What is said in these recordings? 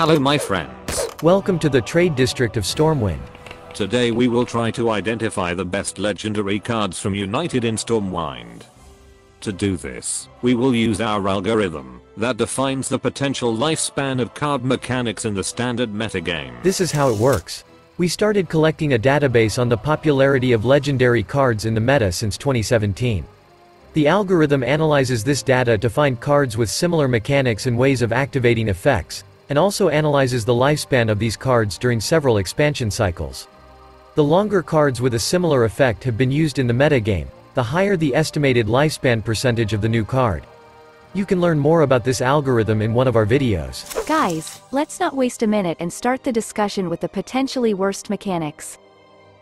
Hello my friends. Welcome to the trade district of Stormwind. Today we will try to identify the best legendary cards from United in Stormwind. To do this, we will use our algorithm that defines the potential lifespan of card mechanics in the standard metagame. This is how it works. We started collecting a database on the popularity of legendary cards in the meta since 2017. The algorithm analyzes this data to find cards with similar mechanics and ways of activating effects, and also analyzes the lifespan of these cards during several expansion cycles. The longer cards with a similar effect have been used in the metagame, the higher the estimated lifespan percentage of the new card. You can learn more about this algorithm in one of our videos. Guys, let's not waste a minute and start the discussion with the potentially worst mechanics.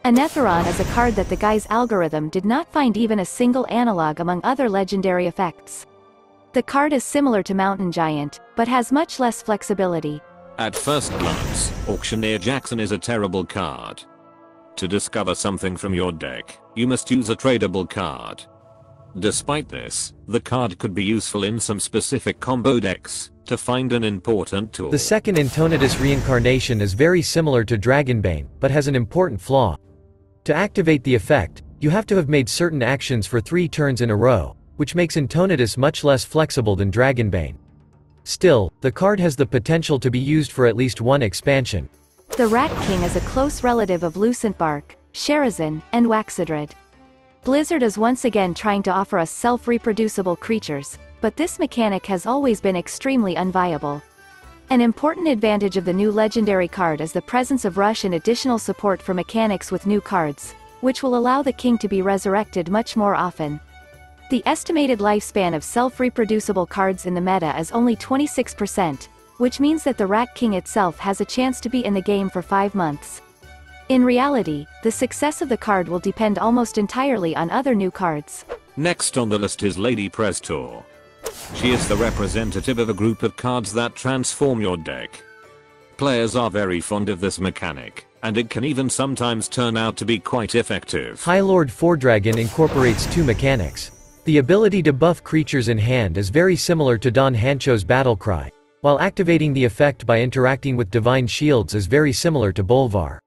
Anetheron is a card that the guy's algorithm did not find even a single analog among other legendary effects. The card is similar to Mountain Giant, but has much less flexibility. At first glance, Auctioneer Jackson is a terrible card. To discover something from your deck, you must use a tradable card. Despite this, the card could be useful in some specific combo decks to find an important tool. The second Antonidas Reincarnation is very similar to Dragonbane, but has an important flaw. To activate the effect, you have to have made certain actions for 3 turns in a row, which makes Antonidas much less flexible than Dragonbane. Still, the card has the potential to be used for at least one expansion. The Rat King is a close relative of Lucent Bark, Sherazin, and Waxidred. Blizzard is once again trying to offer us self-reproducible creatures, but this mechanic has always been extremely unviable. An important advantage of the new legendary card is the presence of rush and additional support for mechanics with new cards, which will allow the king to be resurrected much more often. The estimated lifespan of self-reproducible cards in the meta is only 26%, which means that the Rat King itself has a chance to be in the game for 5 months. In reality, the success of the card will depend almost entirely on other new cards. Next on the list is Lady Prestor. She is the representative of a group of cards that transform your deck. Players are very fond of this mechanic, and it can even sometimes turn out to be quite effective. Highlord Fordragon incorporates 2 mechanics. The ability to buff creatures in hand is very similar to Don Hancho's Battlecry, while activating the effect by interacting with divine shields is very similar to Bolvar.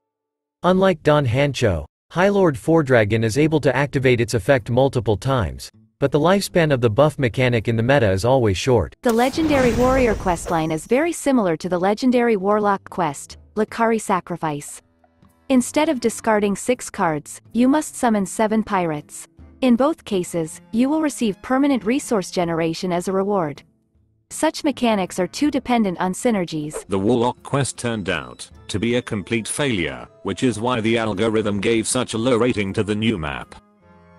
Unlike Don Hancho, Highlord Fordragon is able to activate its effect multiple times, but the lifespan of the buff mechanic in the meta is always short. The legendary warrior questline is very similar to the legendary warlock quest, Lakari Sacrifice. Instead of discarding 6 cards, you must summon 7 pirates. In both cases, you will receive permanent resource generation as a reward. Such mechanics are too dependent on synergies. The warlock quest turned out to be a complete failure, which is why the algorithm gave such a low rating to the new map.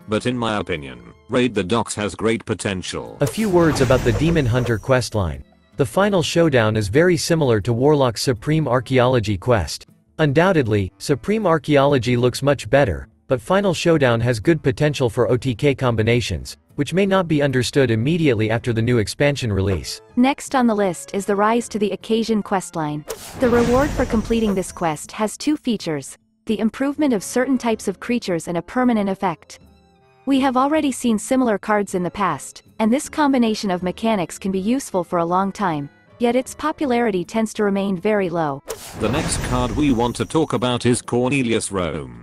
But in my opinion, Raid the Docks has great potential. A few words about the Demon Hunter questline. The Final Showdown is very similar to Warlock's Supreme Archaeology quest. Undoubtedly, Supreme Archaeology looks much better, but Final Showdown has good potential for OTK combinations, which may not be understood immediately after the new expansion release. Next on the list is the Rise to the Occasion questline. The reward for completing this quest has 2 features: the improvement of certain types of creatures and a permanent effect. We have already seen similar cards in the past, and this combination of mechanics can be useful for a long time, yet its popularity tends to remain very low. The next card we want to talk about is Cornelius Rome.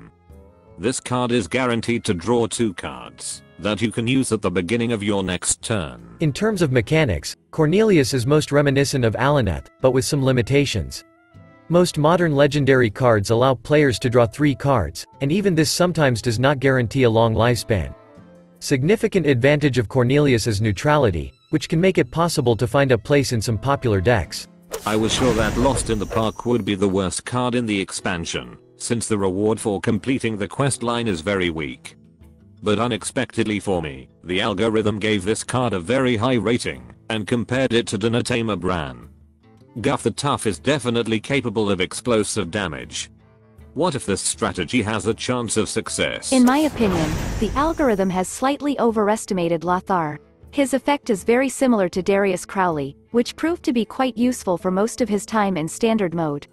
This card is guaranteed to draw 2 cards that you can use at the beginning of your next turn. In terms of mechanics, Cornelius is most reminiscent of Alaneth, but with some limitations. Most modern legendary cards allow players to draw 3 cards, and even this sometimes does not guarantee a long lifespan. Significant advantage of Cornelius is neutrality, which can make it possible to find a place in some popular decks. I was sure that Lost in the Park would be the worst card in the expansion, since the reward for completing the quest line is very weak. But unexpectedly for me, the algorithm gave this card a very high rating, and compared it to Dinotamer Bran. Guff the Tough is definitely capable of explosive damage. What if this strategy has a chance of success? In my opinion, the algorithm has slightly overestimated Lothar. His effect is very similar to Darius Crowley, which proved to be quite useful for most of his time in standard mode.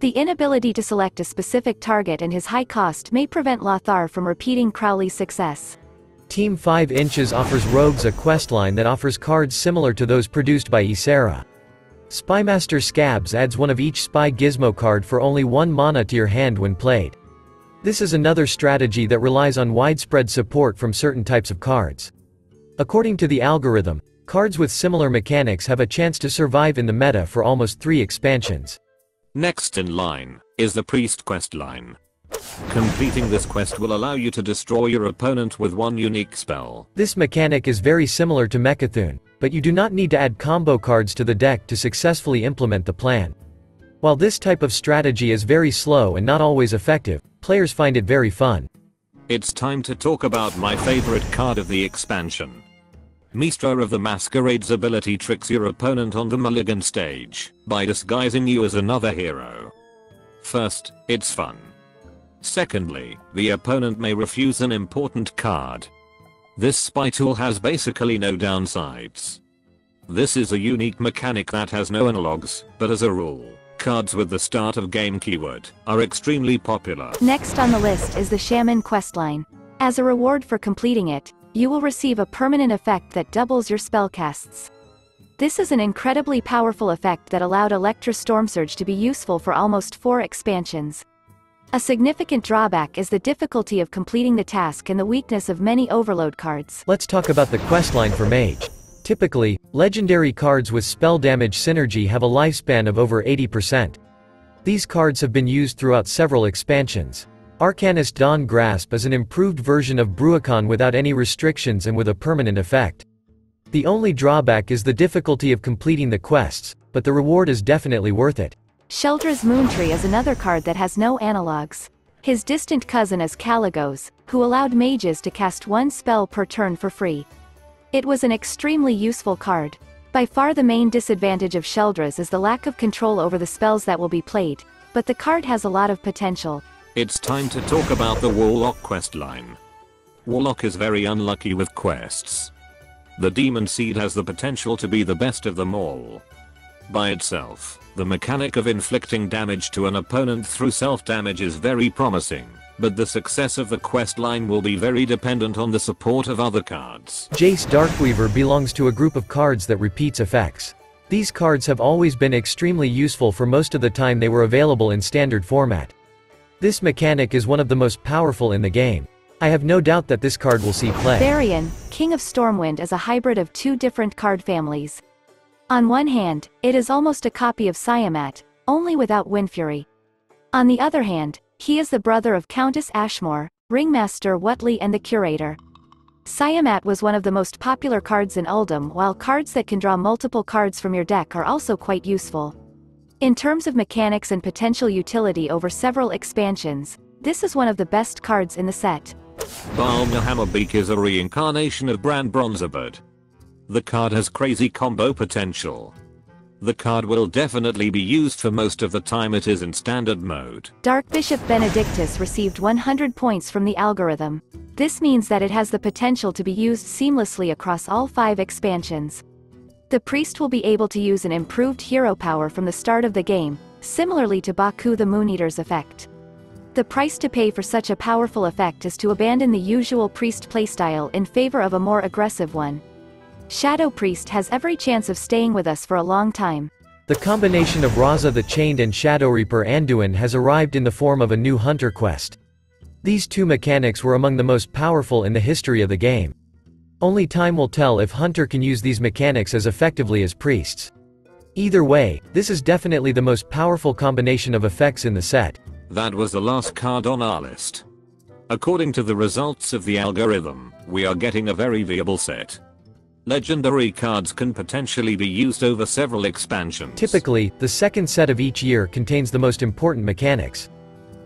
The inability to select a specific target and his high cost may prevent Lothar from repeating Crowley's success. Team 5 Inches offers Rogues a questline that offers cards similar to those produced by Iera. Spymaster Scabs adds one of each spy gizmo card for only one mana to your hand when played. This is another strategy that relies on widespread support from certain types of cards. According to the algorithm, cards with similar mechanics have a chance to survive in the meta for almost 3 expansions. Next in line is the Priest questline. Completing this quest will allow you to destroy your opponent with one unique spell. This mechanic is very similar to Mechathune, but you do not need to add combo cards to the deck to successfully implement the plan. While this type of strategy is very slow and not always effective, players find it very fun. It's time to talk about my favorite card of the expansion. Mistra of the Masquerade's ability tricks your opponent on the Mulligan stage by disguising you as another hero. First, it's fun. Secondly, the opponent may refuse an important card. This spy tool has basically no downsides. This is a unique mechanic that has no analogs, but as a rule, cards with the start of game keyword are extremely popular. Next on the list is the Shaman questline. As a reward for completing it, you will receive a permanent effect that doubles your spellcasts. This is an incredibly powerful effect that allowed Electra Storm Surge to be useful for almost 4 expansions. A significant drawback is the difficulty of completing the task and the weakness of many overload cards. Let's talk about the questline for Mage. Typically, legendary cards with spell damage synergy have a lifespan of over 80%. These cards have been used throughout several expansions. Arcanist Dawn Grasp is an improved version of Bruicon without any restrictions and with a permanent effect. The only drawback is the difficulty of completing the quests, but the reward is definitely worth it. Sheldra's Moontree is another card that has no analogs. His distant cousin is Caligos, who allowed mages to cast 1 spell per turn for free. It was an extremely useful card. By far the main disadvantage of Sheldra's is the lack of control over the spells that will be played, but the card has a lot of potential. It's time to talk about the Warlock questline. Warlock is very unlucky with quests. The Demon Seed has the potential to be the best of them all. By itself, the mechanic of inflicting damage to an opponent through self-damage is very promising, but the success of the quest line will be very dependent on the support of other cards. Jace Darkweaver belongs to a group of cards that repeats effects. These cards have always been extremely useful for most of the time they were available in standard format. This mechanic is one of the most powerful in the game. I have no doubt that this card will see play. Varian, King of Stormwind is a hybrid of 2 different card families. On one hand, it is almost a copy of Siamat, only without Windfury. On the other hand, he is the brother of Countess Ashmore, Ringmaster Wutley and the Curator. Siamat was one of the most popular cards in Uldum, while cards that can draw multiple cards from your deck are also quite useful. In terms of mechanics and potential utility over several expansions, this is one of the best cards in the set. Baal Nahammerbeak is a reincarnation of Bran Bronzerbird. The card has crazy combo potential. The card will definitely be used for most of the time it is in standard mode. Dark Bishop Benedictus received 100 points from the algorithm. This means that it has the potential to be used seamlessly across all 5 expansions. The priest will be able to use an improved hero power from the start of the game, similarly to Baku the Mooneater's effect. The price to pay for such a powerful effect is to abandon the usual priest playstyle in favor of a more aggressive one. Shadow Priest has every chance of staying with us for a long time. The combination of Raza the Chained and Shadowreaper Anduin has arrived in the form of a new Hunter quest. These 2 mechanics were among the most powerful in the history of the game. Only time will tell if Hunter can use these mechanics as effectively as priests. Either way, this is definitely the most powerful combination of effects in the set. That was the last card on our list. According to the results of the algorithm, we are getting a very viable set. Legendary cards can potentially be used over several expansions. Typically, the second set of each year contains the most important mechanics.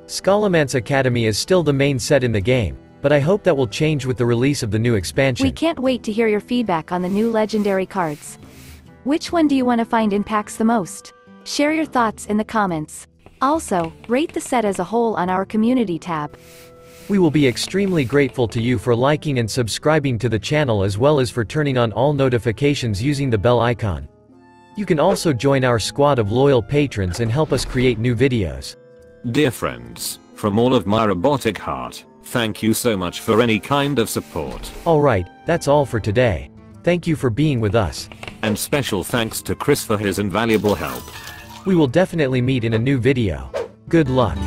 Scholomance Academy is still the main set in the game, but I hope that will change with the release of the new expansion. We can't wait to hear your feedback on the new legendary cards. Which one do you want to find in packs the most? Share your thoughts in the comments. Also, rate the set as a whole on our community tab. We will be extremely grateful to you for liking and subscribing to the channel as well as for turning on all notifications using the bell icon. You can also join our squad of loyal patrons and help us create new videos. Dear friends, from all of my robotic heart, thank you so much for any kind of support. Alright, that's all for today. Thank you for being with us. And special thanks to Chris for his invaluable help. We will definitely meet in a new video. Good luck.